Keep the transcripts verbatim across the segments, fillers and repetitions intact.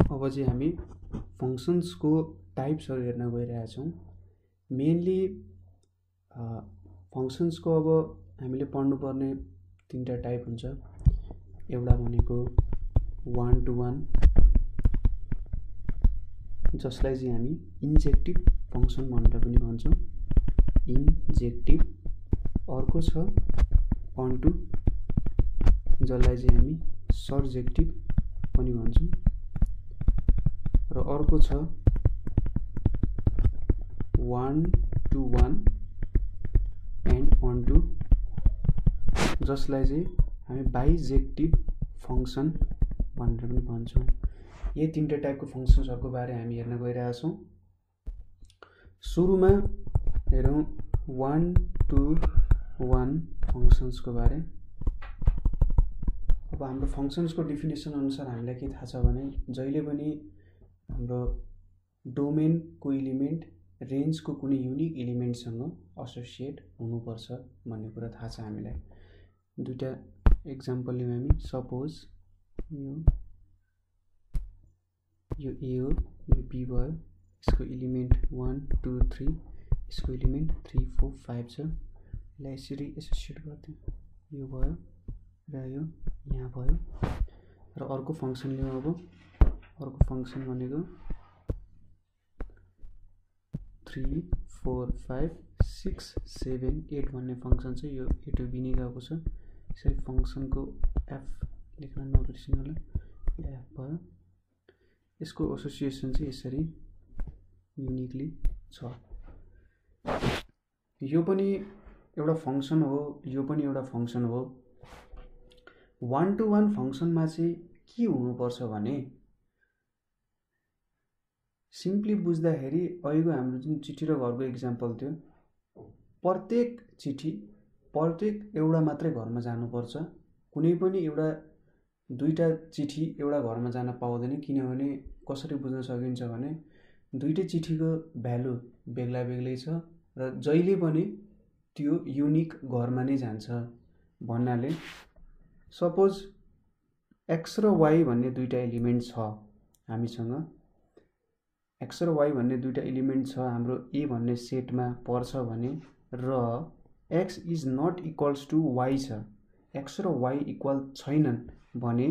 अब हमी फंक्शन्स को टाइप्स हेन गई मेनली फंक्शन्स को अब हमें पढ़् पर्ने तीनटा टाइप हुन्छ। एउटा भनेको वन टू वन जसलाई हामी इंजेक्टिव फंक्शन भनेर पनि भन्छौं इंजेक्टिव। अर्को छ अन टू जसलाई हामी सर्जेक्टिव पनि भन्छौं र अर्को छ one to one and onto जसलाई हमें बाइजेक्टिव फंक्शन भनेर भन्छौं। ये तीनटा टाइप को फंक्शन्सहरुको बारे हामी हेर्न गइरहेका छौं। सुरुमा हेरौं वन टू वन फंक्शन्स को बारे। अब हाम्रो फंक्शन्स को डिफिनेसन अनुसार हामीलाई के थाहा छ भने जहिले पनि हाम्रो डोमेन को एलिमेंट रेंज को कुनै युनिक एलिमेंटसँग एसोसिएट हुनुपर्छ भन्ने कुरा थाहा छ हामीलाई। दुईटा एक्जाम्पल लियौं हामी। सपोज यो यो ए हो, यो बी भयो, इसको एलिमेंट वन टू थ्री, इसको एलिमेंट थ्री फोर फाइव छ। यसलाई यसरी एसोसिएट गर्दै यो भयो र यो यहाँ भयो। र अर्को फंक्शन लियौं। अब अर्को फंक्शन भनेको three four five six seven eight भन्ने फंक्शन छ। यो ए टू बी नै गएको छ। यसरी फंक्शन को एफ लेख्न नबिर्सिनु होला, एफ भयो। इसको एसोसिएसन चाहिँ यसरी युनिकली छ। यो पनि एउटा फंक्शन हो, यो पनि एउटा फंक्शन हो। वन टू वन फंक्शनमा चाहिँ के हुनुपर्छ भने सिम्पली बुझ्दाखेरि अघिको हाम्रो जुन चिठी र घरको एक्जाम्पल थियो, प्रत्येक चिठी प्रत्येक एउटा मात्रै घरमा जानुपर्छ। कुनै पनि एउटा दुईटा चिठी एउटा घरमा जान पाउँदैन, किनभने कसरी बुझ्न सकिन्छ भने दुईटै चिठीको भ्यालु बेग्ला बेग्लै छ र जहिले पनि त्यो युनिक घरमा नै जान्छ भन्नाले सपोज एक्स र वाई भन्ने दुईटा एलिमेंट छ हामीसँग। एक्स र वाई भन्ने दुईटा एलिमेंट छ हाम्रो ए भन्ने सेटमा पर्छ भने र x is not equals to Y छ, एक्स र वाई इक्वल छैनन् भने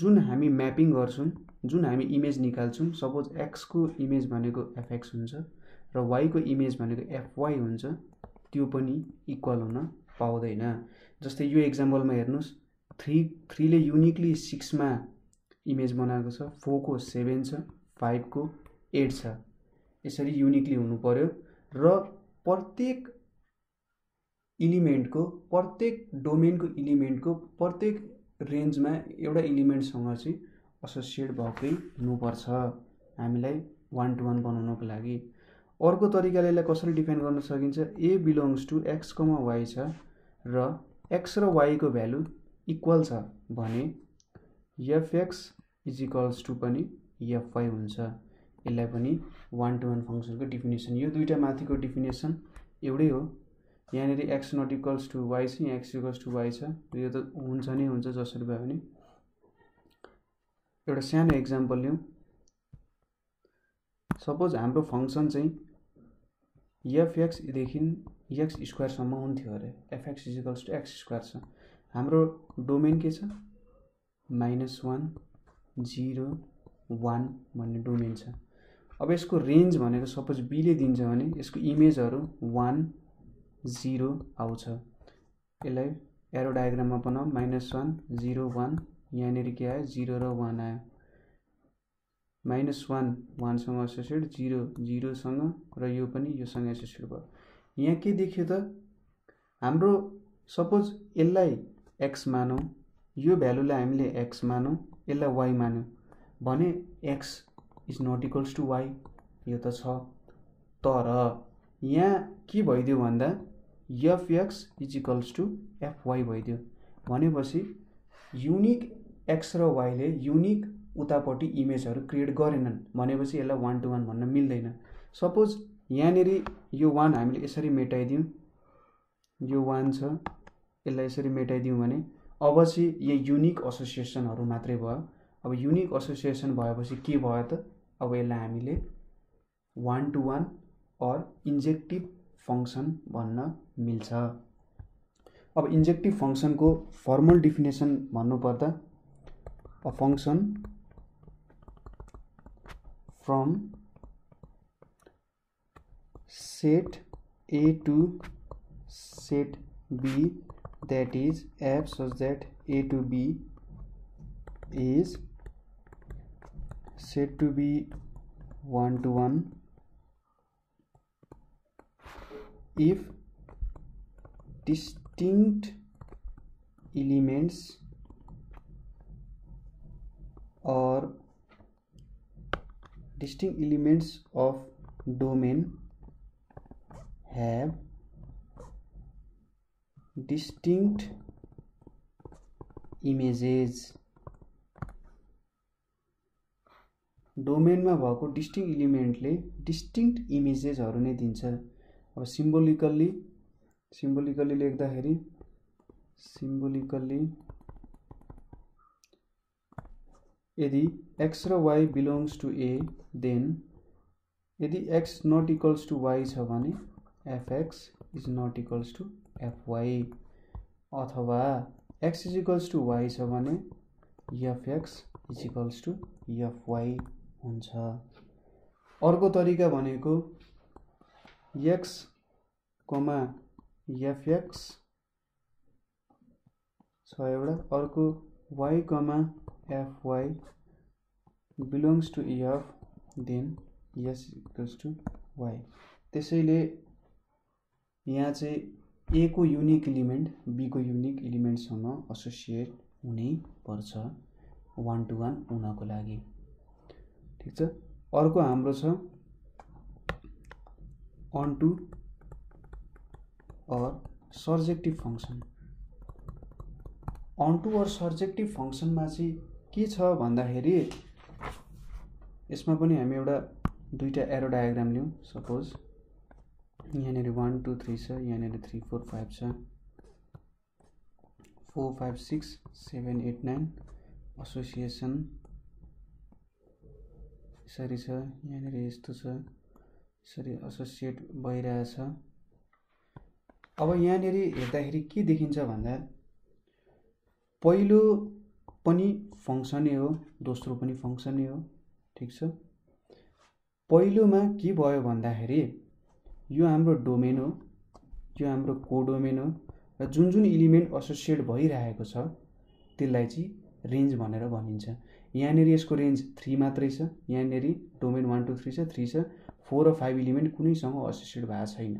जुन हामी म्यापिङ गर्छौं, जुन हामी इमेज निकाल्छौं, सपोज एक्स को इमेज भनेको एफएक्स हुन्छ र वाई को इमेज भनेको एफवाई हुन्छ, त्यो पनि इक्वल हुन पाउँदैन। जस्तै यो एक्जाम्पलमा हेर्नुस्, थ्री थ्रीले युनिकली सिक्स मा इमेज बनाएको छ, फोर को सेभेन छ, फाइभ को एट छ। यसरी युनिकली हुनु पर्यो र प्रत्येक एलिमेंट को प्रत्येक डोमेन को एलिमेंट को प्रत्येक रेंज में एउटा एलिमेंटसँग एसोसिएट भएकै हुनुपर्छ हामीलाई वन टू वन बनाउनको लागि। अर्को तरिकाले यसलाई कसरी डिफाइन गर्न सकिन्छ, A belongs to X comma Y छ र एक्स र वाई को भ्यालु इक्वल छ भने एफएक्स इज इक्वल्स टू पनि एफवाई हुन्छ। यसलाई पनि वन टू वन फंक्शनको डिफिनेसन। यो दुईटा माथिको डिफिनेसन एउटै हो। यहाँ x not equals to Y छ, यहाँ एक्स इक्वल्स टू वाई छ। यो तो हुन्छ नै हुन्छ जसरी भए पनि। एउटा सानो एक्जाम्पल लियौं। सपोज हाम्रो फंक्शन चाहिँ एफएक्स देखि एक्स स्क्वायर सम्म हुन्थ्यो अरे, FX is equals to x square छ। हाम्रो डोमेन के छ, माइनस वन जीरो वन भन्ने डोमेन छ। अब यसको रेंज भनेको सपोज बी ले दिन्छ भने यसको इमेजहरु वन जीरो आउँछ। यसलाई एरो डायग्राममा बनाऊ, माइनस वन जीरो वन, यहाँ के आयो जीरो र वन आयो, माइनस वन वानसँग एसोसिएट, जीरो जीरोसँग र यो पनि योसँग एसोसिएट भयो। यहाँ के देखियो त हाम्रो सपोज यसलाई एक्स मानौ, यो भ्यालुलाई हामीले एक्स मानौ, यसलाई वाई मानौ भने X is not equals to Y यो त छ। तर यहाँ के भइदियो भन्दा F X is equals to F Y भइदियो भनेपछि युनिक एक्स र वाईले युनिक उतापट्टि इमेजहरु क्रिएट गरेनन् भनेपछि यसलाई वन टू वन भन्न मिल्दैन। सपोज यहाँ यो वन हामीले यसरी मेटाइदियौं, यो वन छ यसलाई यसरी मेटाइदियौं भने अब चाहिँ यो युनिक एसोसिएसनहरु मात्रै भयो। अब यूनिक एसोसिएसन भएपछि के भयो त अब यसलाई हामीले वन टू वन और इंजेक्टिव फंक्शन भन्न मिल्छ। अब इंजेक्टिव फंक्शन को फर्मल डिफिनेसन भन्नुपर्दा a function from set A to set B that is f such that a to b is said to be one to one if distinct elements or distinct elements of domain have distinct images। Domain में भएको distinct इलिमेंटले distinct images हरु नै दिन्छ। अब symbolically symbolically लेख्दाखेरि symbolically यदि x र y belongs to a then यदि x not equals to y छ भने fx is not equals to fy अथवा x is equals to y छ भने fx is equals to fy हुन्छ। अर्को तरिका भनेको x, fx छ एउटा, अर्को y, fy belongs to f then s equals to y। त्यसैले यहाँ चाहिँ ए को यूनिक एलिमेंट बी को यूनिक एलिमेंटसँग एसोसिएट हुनै पर्छ वन टू वन हुनको लागि। ठीक छ, अर्को हाम्रो छ onto or surjective function. Onto or surjective फंक्शनमा चाहिँ के छ भन्दाखेरि यसमा पनि हामी एउटा दुईटा एरो डायग्राम लियौं। सपोज यहाँ वन टू थ्री छ, यहाँ थ्री फोर फाइव छ, four five six seven eight nine association यसरी छ, यहाँ यस्तो छ, यसरी एसोसिएट भइरहेछ। अब यहाँ हेर्दाखेरि के देखिन्छ भन्दा पहिलो पनि फंक्शनै हो, दोस्रो पनि फंक्शनै हो। ठीक छ, पहिलोमा के भयो भन्दाखेरि यो हाम्रो डोमेन हो, यो हाम्रो कोडोमेन हो र जुन जुन एलिमेंट एसोसिएट भइरहेको छ त्यसलाई चाहिँ रेंज भनेर भनिन्छ। यहाँ यसको रेंज थ्री मात्रै छ, यहाँ डोमेन वन टू थ्री छ, थ्री छ, फोर र फाइव एलिमेंट कुनैसँग एसोसिएट भएको छैन।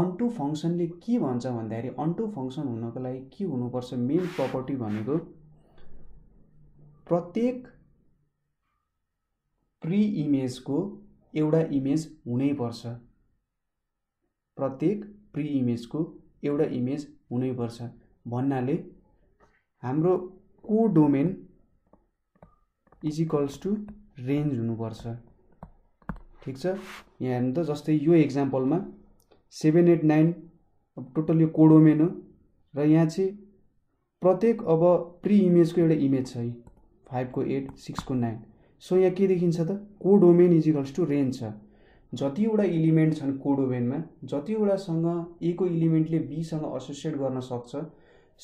अनटू फंक्शनले के भन्छ भन्दाखेरि अनटू फंक्शन हुनको लागि के हुनुपर्छ, मेन प्रपर्टी भनेको प्रत्येक प्री इमेज को एउटा इमेज हुनै पर्छ, प्रत्येक प्री इमेज को एउटा इमेज हुनै पर्छ भन्नाले हाम्रो को domain is equals to range हुनुपर्छ। ठीक छ, यहाँ हेर्नु त जस्तै यो एक्जाम्पलमा सेवेन एट नाइन अब टोटल यो को डोमेन हो र यहाँ चाहिँ प्रत्येक अब प्री इमेज को एउटा इमेज छ, फाइव को एट, सिक्स को नाइन। सो यहाँ के देखिन्छ त को domain is equals to range छ। जतिवटा एलिमेंट छन् को डोमेनमा, जतिवटासँग ए को एलिमेंटले बीसँग एसोसिएट गर्न सक्छ,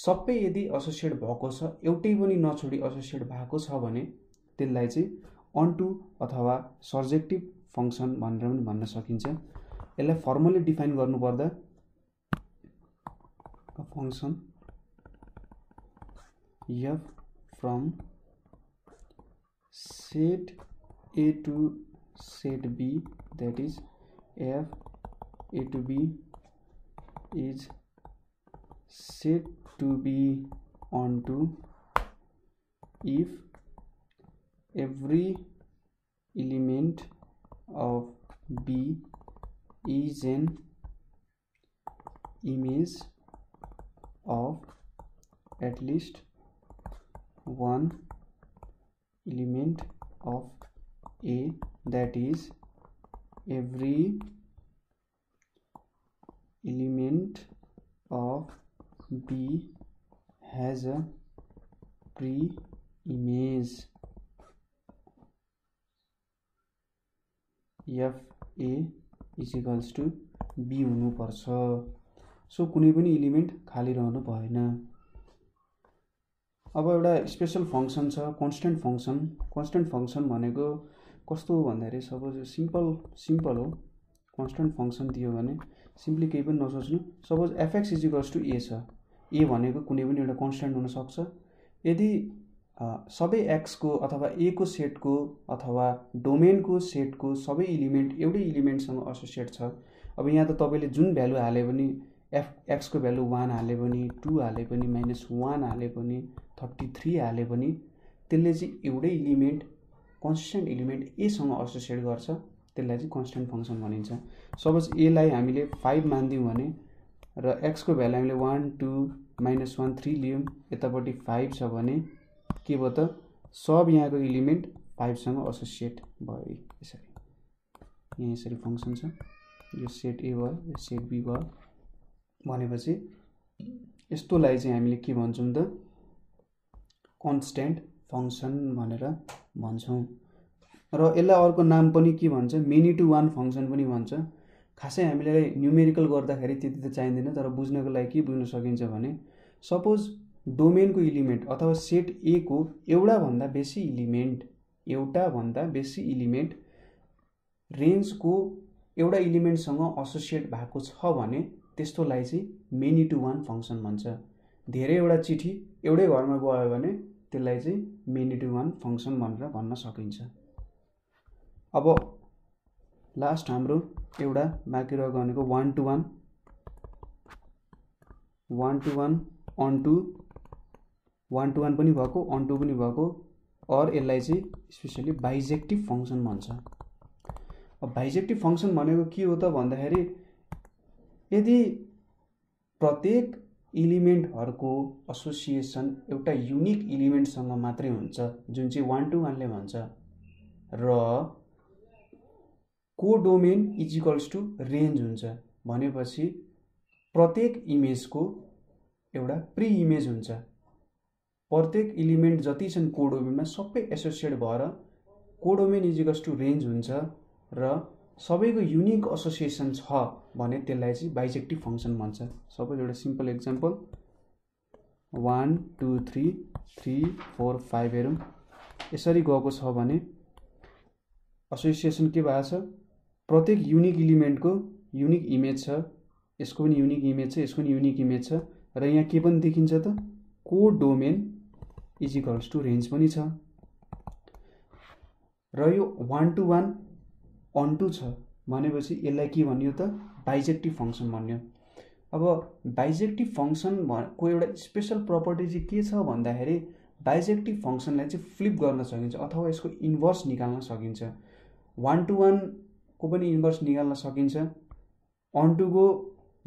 सबै यदि एसोसिएट भएको छ, एउटै पनि नछोडी एसोसिएट भएको छ भने त्यसलाई चाहिँ अनटू अथवा सर्जेक्टिभ फंक्शन भनेर पनि भन्न सकिन्छ। यसलाई फर्मली डिफाइन गर्नुपर्दा a function f from set A to set B that is F A to B is said to be onto if every element of B is an image of at least one element of A that is every element of B has a pre image F A is equals to be हुनुपर्छ। So कुनै पनि element खाली रहनु भएन। अब एउटा special function छ constant function. Constant function भनेको कस्तो हो भन्दा सपोज सिम्पल सिम्पल हो। कन्स्टन्ट फंक्शन दियो भने सिम्पली केही पनि नसोच्नु। Suppose FX is equals to ए छ। ए भनेको कुनै पनि एउटा कन्स्टन्ट हुन सक्छ। यदि सबै एक्स को अथवा ए को सेट को अथवा डोमेन को सेट को सबै एलिमेंट एउटै एलिमेन्टसँग एसोसिएट छ। अब यहाँ त तपाईले जुन भ्यालु हाले पनि एफ एक्स को भ्यालु वन हाले पनि टू हाले पनि माइनस वन हाले पनि थर्टी थ्री हाले पनि त्यसले चाहिँ एउटै एलिमेंट कन्स्टन्ट एलिमेंट ए सँग एसोसिएट गर्छ। त्यसलाई चाहिँ कन्स्टन्ट फंक्शन भनिन्छ। सपोज ए लाई हामीले फाइभ मान्दियौ भने र एक्स को भ्यालु हामीले one two minus one three लियौं यतापट्टि फाइभ छ भने के भयो त सब यहाँको एलिमेंट फाइभ सँग एसोसिएट भयो। यसरी यहाँ यसरी फंक्शन छ। यो सेट ए भयो, यो सेट बी भयो भनेपछि यस्तोलाई चाहिँ हामीले के भन्छौं त कन्स्टन्ट फंक्शन भनेर भन्छौं र यसलाई अर्को नाम पनि के भन्छ मेनी टु वान फंक्शन पनि भन्छ। खासै हामीलाई न्यूमेरिकल गर्दाखेरि त्यति त चाहिँदैन तर बुझ्नको लागि के बुझ्न सकिन्छ भने सपोज डोमेनको एलिमेंट अथवा सेट ए को एउटा भन्दा बेसी एलिमेंट एउटा भन्दा बेसी एलिमेंट रेंज को एउटा एलिमेन्टसँग एसोसिएट भएको छ भने त्यस्तोलाई चाहिँ मेनी टु वान फंक्शन भन्छ। धेरै वटा चिठी एउटै घरमा गयो भने त्यसलाई चाहिँ मेनी टु वान फंक्शन भनेर भन्न सकिन्छ। अब लास्ट हाम्रो एउटा बाँकी रहेको भनेको one to one one to one onto one to one पनि भएको अन टु पनि भएको अर यसलाई चाहिँ स्पेशली बाइजेक्टिभ फंक्शन भन्छ। अब बाइजेक्टिभ फंक्शन भनेको के हो त भन्दाखेरि यदि प्रत्येक एलिमेन्टहरुको एसोसिएसन एउटा युनिक एलिमेन्टसँग मात्रै हुन्छ जुन चाहिँ वन टु वन ले भन्छ र को domain is equals to range हुन्छ भनेपछि प्रत्येक इमेज को एउटा प्री इमेज हुन्छ। प्रत्येक एलिमेन्ट जति छन् को डोमेनमा सबै एसोसिएट भएर को domain is equals to range हुन्छ र सबैको युनिक एसोसिएसन छ भने त्यसलाई चाहिँ बाइजेक्टिभ फंक्शन भन्छ। सपोज एउटा simple example one two three three four five हेरौं यसरी गएको छ भने एसोसिएसन के भएको छ प्रत्येक युनिक एलिमेंट को युनिक इमेज छ यसको पनि युनिक इमेज छ यसको पनि युनिक इमेज छ र यहाँ के पनि देखिन्छ त को domain is equals to range पनि छ र यो one to one onto छ भनेपछि यसलाई के भनियो त बाइजेक्टिभ फंक्शन भनियो। अब बाइजेक्टिभ फंक्शन को एउटा स्पेशल प्रपर्टी चाहिँ के छ भन्दाखेरि बाइजेक्टिभ फंक्शनलाई चाहिँ फ्लिप गर्न सकिन्छ अथवा यसको इन्भर्स निकाल्न सकिन्छ। वन टु वन को पनि इन्भर्स निकाल्न सकिन्छ अन टू को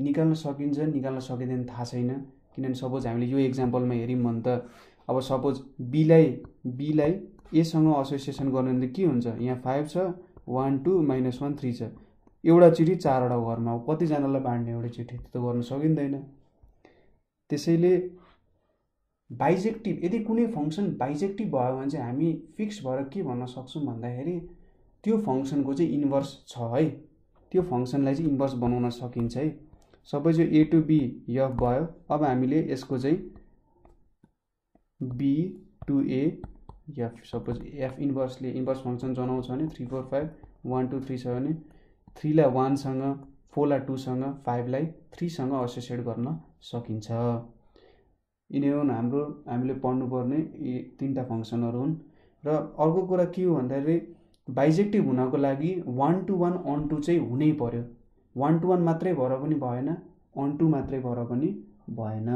निकाल्न सकिन्छ निकाल्न सकिँदैन थाहा छैन किनभने सपोज हामीले यो एक्जाम्पलमा हेर्यौं भने त अब सपोज बीलाई बीलाई ए सँग एसोसिएसन गर्नु भने के हुन्छ यहाँ फाइभ छ one two minus one three छ एउटा चिठी चारवटा घरमा कतिजनालाई बाँड्ने एउटा चिठी त्यो त गर्न सकिँदैन। त्यसैले बाइजेक्टिभ यदि कुनै फंक्शन बाइजेक्टिभ भयो भने चाहिँ हामी फिक्स भएर के भन्न सक्छौं भन्दाखेरि त्यो फंक्शनको चाहिँ इन्भर्स छ है त्यो फंक्शनलाई चाहिँ इन्भर्स बनाउन सकिन्छ है। सपोज यो ए टु बी एफ भयो अब हामीले यसको चाहिँ बी टु ए या सपोज एफ इन्भर्सले इन्भर्स फंक्शन जनाउँछ भने three four five one two three छ भने थ्रीलाई वन सँग फोरलाई टू सँग फाइभलाई थ्री सँग एसोसिएट गर्न सकिन्छ। यिनीहरू हाम्रो हामीले पढ्नुपर्ने यी तीनटा फंक्शनहरू हुन् र अर्को कुरा के हो भन्दाखेरि बाइजेक्टिभ हुनको लागि one to one onto चाहिँ हुनै पर्यो। वन टु वन मात्रै भएर पनि भएन अन टू मात्रै भएर पनि भएन।